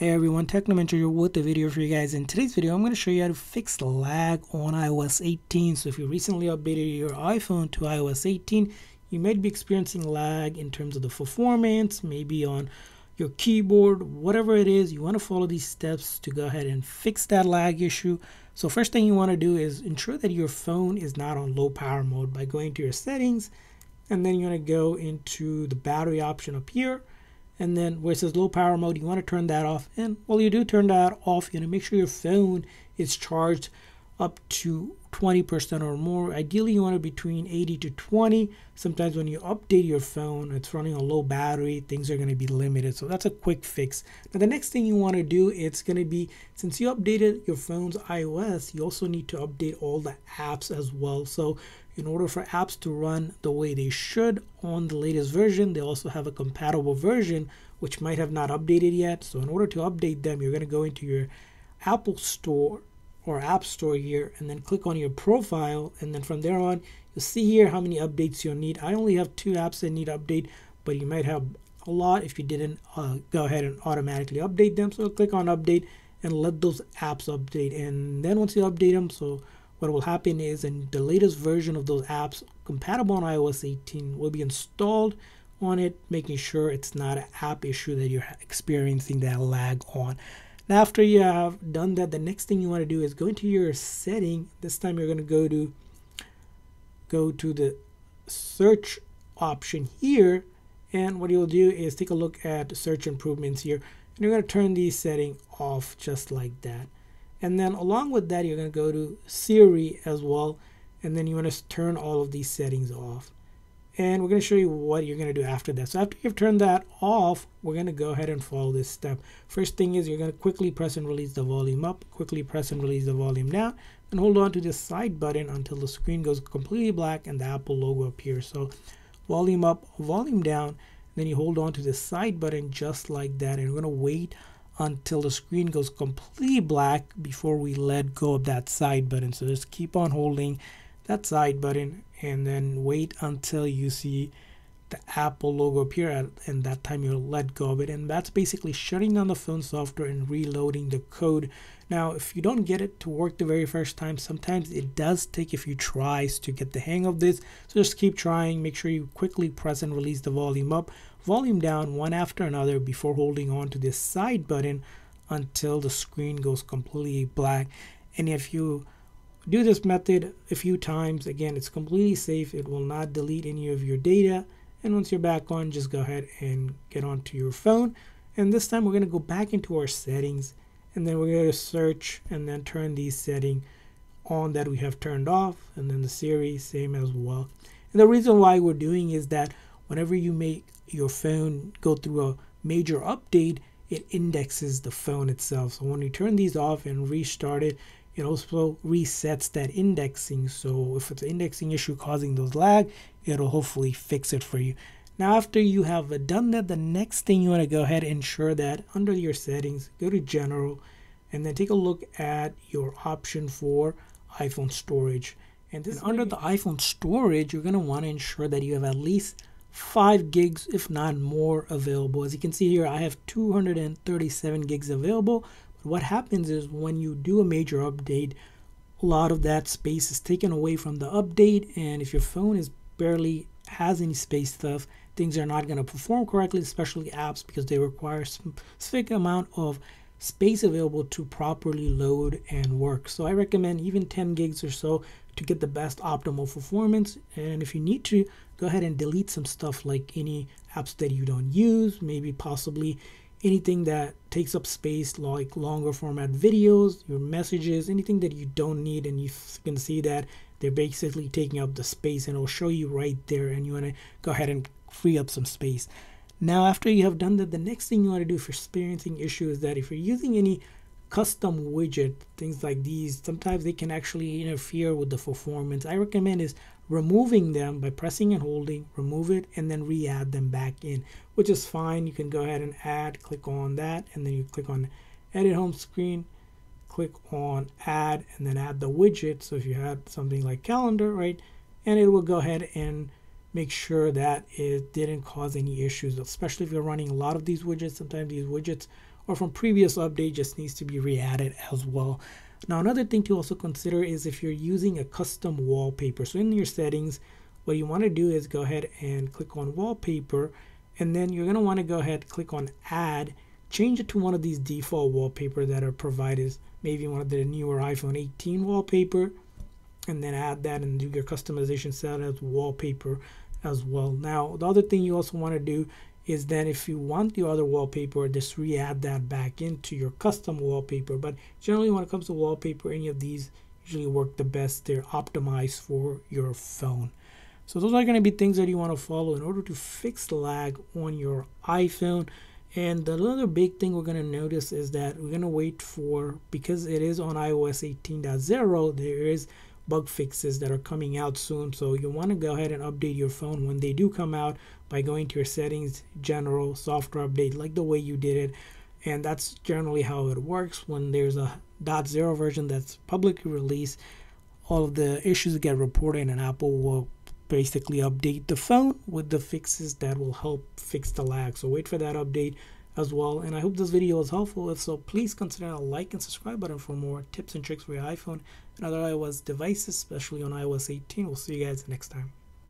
Hey everyone, TechnoMentor here with the video for you guys. In today's video, I'm going to show you how to fix lag on iOS 18. So if you recently updated your iPhone to iOS 18, you might be experiencing lag in terms of the performance, maybe on your keyboard, whatever it is. You want to follow these steps to go ahead and fix that lag issue. So first thing you want to do is ensure that your phone is not on low power mode by going to your settings, and then you want to go into the battery option up here. And then where it says low power mode, you want to turn that off. And while you do turn that off, you want to make sure your phone is charged up to 20% or more. Ideally, you want it between 80 to 20. Sometimes when you update your phone, it's running on low battery, things are going to be limited. So that's a quick fix. Now, the next thing you want to do, it's going to be, since you updated your phone's iOS, you also need to update all the apps as well. So in order for apps to run the way they should on the latest version, they also have a compatible version, which might have not updated yet. So in order to update them, you're going to go into your Apple Store or App Store here, and then click on your profile, and then from there on you'll see here how many updates you'll need. I only have 2 apps that need update, but you might have a lot if you didn't go ahead and automatically update them. So click on update and let those apps update, and then once you update them, so what will happen is in the latest version of those apps compatible on iOS 18 will be installed on it, making sure it's not an app issue that you're experiencing that lag on. Now, after you have done that, the next thing you want to do is go into your setting. This time you're going to go to the search option here, and what you'll do is take a look at search improvements here, and you're going to turn these settings off just like that. And then along with that, you're going to go to Siri as well, and then you want to turn all of these settings off. And we're going to show you what you're going to do after that. So after you've turned that off, we're going to go ahead and follow this step. First thing is you're going to quickly press and release the volume up, quickly press and release the volume down, and hold on to this side button until the screen goes completely black and the Apple logo appears. So volume up, volume down, and then you hold on to the side button just like that, and we're going to wait until the screen goes completely black before we let go of that side button. So just keep on holding that side button and then wait until you see the Apple logo appear, and that time you'll let go of it. And that's basically shutting down the phone software and reloading the code. Now, if you don't get it to work the very first time, sometimes it does take a few tries to get the hang of this. So just keep trying. Make sure you quickly press and release the volume up, volume down, one after another before holding on to this side button until the screen goes completely black. And if you do this method a few times, again, it's completely safe. It will not delete any of your data. And once you're back on, just go ahead and get onto your phone. And this time we're going to go back into our settings, and then we're going to search and then turn these settings on that we have turned off, and then the Siri, same as well. And the reason why we're doing is that whenever you make your phone go through a major update, it indexes the phone itself. So when you turn these off and restart it, it also resets that indexing. So if it's an indexing issue causing those lag, it'll hopefully fix it for you. Now, after you have done that, the next thing you want to go ahead and ensure that under your settings, go to general, and then take a look at your option for iPhone storage. And this under the iPhone storage, you're going to want to ensure that you have at least 5 gigs, if not more, available. As you can see here, I have 237 gigs available. What happens is when you do a major update, a lot of that space is taken away from the update, and if your phone is barely has any space left, things are not going to perform correctly, especially apps, because they require some specific amount of space available to properly load and work. So I recommend even 10 gigs or so to get the best optimal performance. And if you need to, go ahead and delete some stuff like any apps that you don't use, maybe possibly anything that takes up space like longer format videos, your messages, anything that you don't need, and you can see that they're basically taking up the space, and it'll show you right there, and you want to go ahead and free up some space. Now, after you have done that, the next thing you want to do if you're experiencing issues is that if you're using any custom widget, things like these, sometimes they can actually interfere with the performance. I recommend is removing them by pressing and holding, remove it, and then re-add them back in, which is fine. You can go ahead and add, click on that, and then you click on edit home screen, click on add, and then add the widget. So if you had something like calendar, right, and it will go ahead and make sure that it didn't cause any issues, especially if you're running a lot of these widgets. Sometimes these widgets or from previous update just needs to be re-added as well. Now, another thing to also consider is if you're using a custom wallpaper. So in your settings, what you want to do is go ahead and click on wallpaper, and then you're going to want to go ahead, click on add, change it to one of these default wallpaper that are provided, maybe one of the newer iPhone 18 wallpaper, and then add that and do your customization, set as wallpaper as well. Now, the other thing you also want to do is then if you want the other wallpaper, just re-add that back into your custom wallpaper. But generally when it comes to wallpaper, any of these usually work the best. They're optimized for your phone. So those are going to be things that you want to follow in order to fix lag on your iPhone. And the other big thing we're going to notice is that we're going to wait for, because it is on iOS 18.0, there is bug fixes that are coming out soon. So you want to go ahead and update your phone when they do come out by going to your settings, general, software update, like the way you did it. And that's generally how it works. When there's a .0 version that's publicly released, all of the issues get reported and Apple will basically update the phone with the fixes that will help fix the lag. So wait for that update as well. And I hope this video was helpful. If so, please consider a like and subscribe button for more tips and tricks for your iPhone and other iOS devices, especially on iOS 18. We'll see you guys next time.